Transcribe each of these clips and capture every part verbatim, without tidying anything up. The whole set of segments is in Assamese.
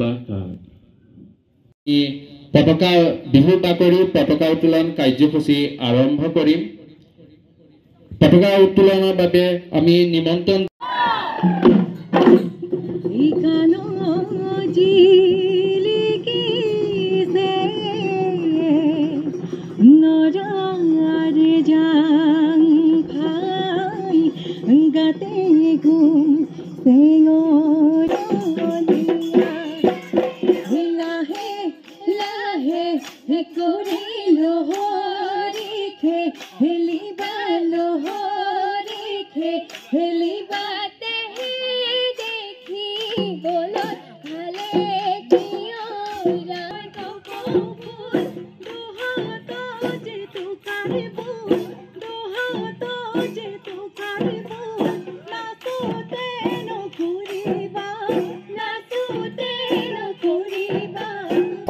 পতাকা বিহুতা কৰি পতাকা উত্তোলন কাৰ্যসূচী আৰম্ভ কৰিম। পতাকা উত্তোলনৰ বাবে আমি নিমন্ত্ৰণ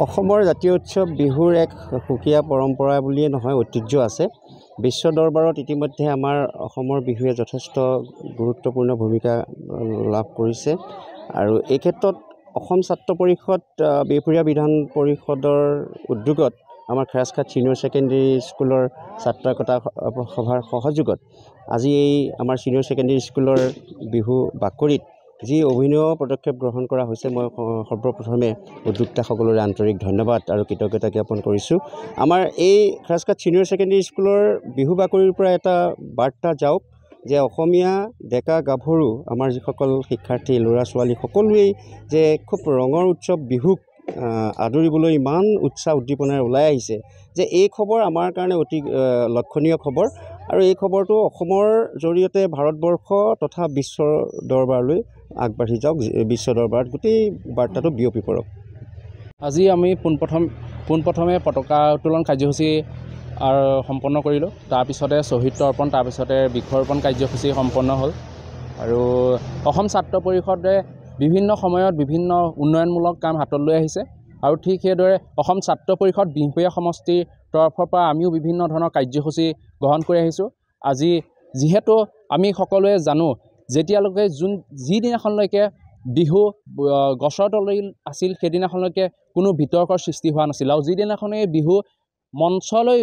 অসমৰ জাতীয় উৎসৱ বিহুৰ এক সুকীয়া পৰম্পৰা বুলিয়ে নহয়, ঐতিহ্য আছে। বিশ্ব দৰবাৰত ইতিমধ্যে আমাৰ অসমৰ বিহুৱে যথেষ্ট গুৰুত্বপূৰ্ণ ভূমিকা লাভ কৰিছে। আৰু এই ক্ষেত্ৰত অসম ছাত্ৰ পৰিষদ বিহপুৰীয়া বিধান পৰিষদৰ উদ্যোগত আমাৰ খেৰাচখাত ছিনিয়ৰ ছেকেণ্ডেৰী স্কুলৰ ছাত্ৰ একতা সভাৰ সহযোগত আজি এই আমাৰ ছিনিয়ৰ ছেকেণ্ডেৰী স্কুলৰ বিহু বাকৰিত যি অভিনয় পদক্ষেপ গ্ৰহণ কৰা হৈছে, মই সৰ্বপ্ৰথমে উদ্যোক্তাসকললৈ আন্তৰিক ধন্যবাদ আৰু কৃতজ্ঞতা জ্ঞাপন কৰিছোঁ। আমাৰ এই খেৰাচখাত ছিনিয়ৰ ছেকেণ্ডেৰী স্কুলৰ বিহু বাকৰিৰ পৰা এটা বাৰ্তা যাওক যে অসমীয়া ডেকা গাভৰু আমাৰ যিসকল শিক্ষাৰ্থী ল'ৰা ছোৱালী সকলোৱেই যে খুব ৰঙৰ উৎসৱ বিহুক আদৰিবলৈ ইমান উৎসাহ উদ্দীপনাৰে ওলাই আহিছে, যে এই খবৰ আমাৰ কাৰণে অতি লক্ষণীয় খবৰ। আৰু এই খবৰটো অসমৰ জৰিয়তে ভাৰতবৰ্ষ তথা বিশ্বৰ দৰবাৰলৈ আগবাঢ়ি যাওক, বিশ্ব দৰবাৰত গোটেই বাৰ্তাটো বিয়পি পৰক। আজি আমি পোনপ্ৰথম পোনপ্ৰথমে পতাকা উত্তোলন কাৰ্যসূচী সম্পন্ন কৰিলোঁ, তাৰপিছতে শ্বহীদ অৰ্পণ, তাৰপিছতে বৃক্ষৰোপণ কাৰ্যসূচী সম্পন্ন হ'ল। আৰু অসম ছাত্ৰ পৰিষদে বিভিন্ন সময়ত বিভিন্ন উন্নয়নমূলক কাম হাতত লৈ আহিছে। আৰু ঠিক সেইদৰে অসম ছাত্ৰ পৰিষদ বিহপুৰীয়া সমষ্টিৰ তৰফৰ পৰা আমিও বিভিন্ন ধৰণৰ কাৰ্যসূচী গ্ৰহণ কৰি আহিছোঁ। আজি যিহেতু আমি সকলোৱে জানো, যেতিয়ালৈকে যোন যিদিনাখনলৈকে বিহু গছৰ তলিত আছিল সেইদিনাখনলৈকে কোনো বিতৰ্কৰ সৃষ্টি হোৱা নাছিল। আৰু যিদিনাখনেই বিহু মঞ্চলৈ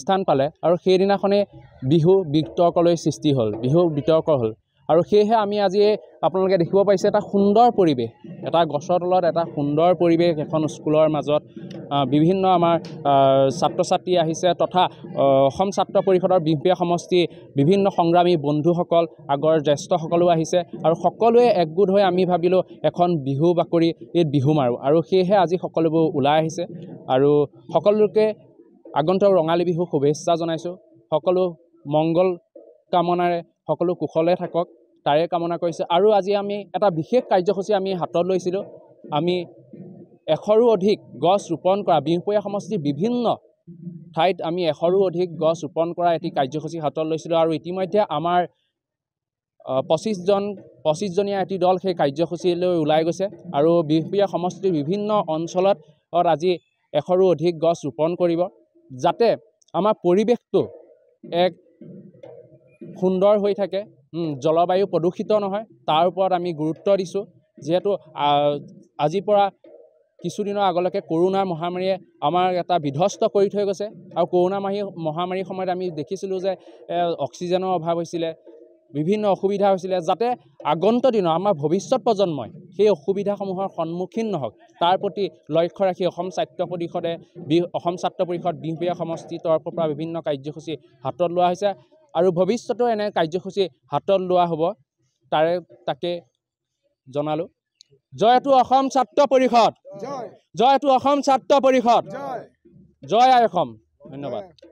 স্থান পালে আৰু সেইদিনাখনেই বিহু বিতৰ্কলৈ সৃষ্টি হ'ল, বিহু বিতৰ্ক হ'ল। আৰু সেয়েহে আমি আজি আপোনালোকে দেখিব পাৰিছে এটা সুন্দৰ পৰিৱেশ, এটা গছৰ তলত এটা সুন্দৰ পৰিৱেশ, এখন স্কুলৰ মাজত বিভিন্ন আমাৰ ছাত্ৰ ছাত্ৰী আহিছে, তথা অসম ছাত্ৰ পৰিষদৰ বিহপুৰীয়া সমষ্টিৰ বিভিন্ন সংগ্ৰামী বন্ধুসকল, আগৰ জ্যেষ্ঠসকলো আহিছে। আৰু সকলোৱে একগোট হৈ আমি ভাবিলোঁ এখন বিহু বাকৰি এই বিহু মাৰোঁ। আৰু সেয়েহে আজি সকলোবোৰ ওলাই আহিছে আৰু সকলোকে আগন্তুক ৰঙালী বিহু শুভেচ্ছা জনাইছোঁ। সকলো মংগল কামনাৰে সকলো কুশলে থাকক তাৰে কামনা কৰিছে। আৰু আজি আমি এটা বিশেষ কাৰ্যসূচী আমি হাতত লৈছিলোঁ। আমি এশৰো অধিক গছ ৰোপণ কৰা, বিহপুৰীয়া সমষ্টিৰ বিভিন্ন ঠাইত আমি এশৰো অধিক গছ ৰোপণ কৰা এটি কাৰ্যসূচী হাতত লৈছিলোঁ। আৰু ইতিমধ্যে আমাৰ পঁচিছজন পঁচিছজনীয়া এটি দল সেই কাৰ্যসূচীলৈ ওলাই গৈছে। আৰু বিহপুৰীয়া সমষ্টিৰ বিভিন্ন অঞ্চলত আজি এশৰো অধিক গছ ৰোপণ কৰিব, যাতে আমাৰ পৰিৱেশটো এক সুন্দৰ হৈ থাকে, জলবায়ু প্ৰদূষিত নহয়, তাৰ ওপৰত আমি গুৰুত্ব দিছোঁ। যিহেতু আজিৰ পৰা কিছুদিনৰ আগলৈকে কৰোণা মহামাৰীয়ে আমাক এটা বিধ্বস্ত কৰি থৈ গৈছে। আৰু কৰোণা মাহী মহামাৰীৰ সময়ত আমি দেখিছিলোঁ যে অক্সিজেনৰ অভাৱ হৈছিলে, বিভিন্ন অসুবিধা হৈছিলে। যাতে আগন্তুক দিনত আমাৰ ভৱিষ্যত প্ৰজন্মই সেই অসুবিধাসমূহৰ সন্মুখীন নহওক, তাৰ প্ৰতি লক্ষ্য ৰাখি অসম ছাত্ৰ পৰিষদে অসম ছাত্ৰ পৰিষদ বিহপুৰীয়া সমষ্টিৰ তৰফৰ পৰা বিভিন্ন কাৰ্যসূচী হাতত লোৱা হৈছে। আৰু ভৱিষ্যতেও এনে কাৰ্যসূচী হাতত লোৱা হ'ব, তাৰে তাকে জনালোঁ। জয়টো অসম ছাত্ৰ পৰিষদ, জয়টো অসম ছাত্ৰ পৰিষদ, জয় আই অসম। ধন্যবাদ।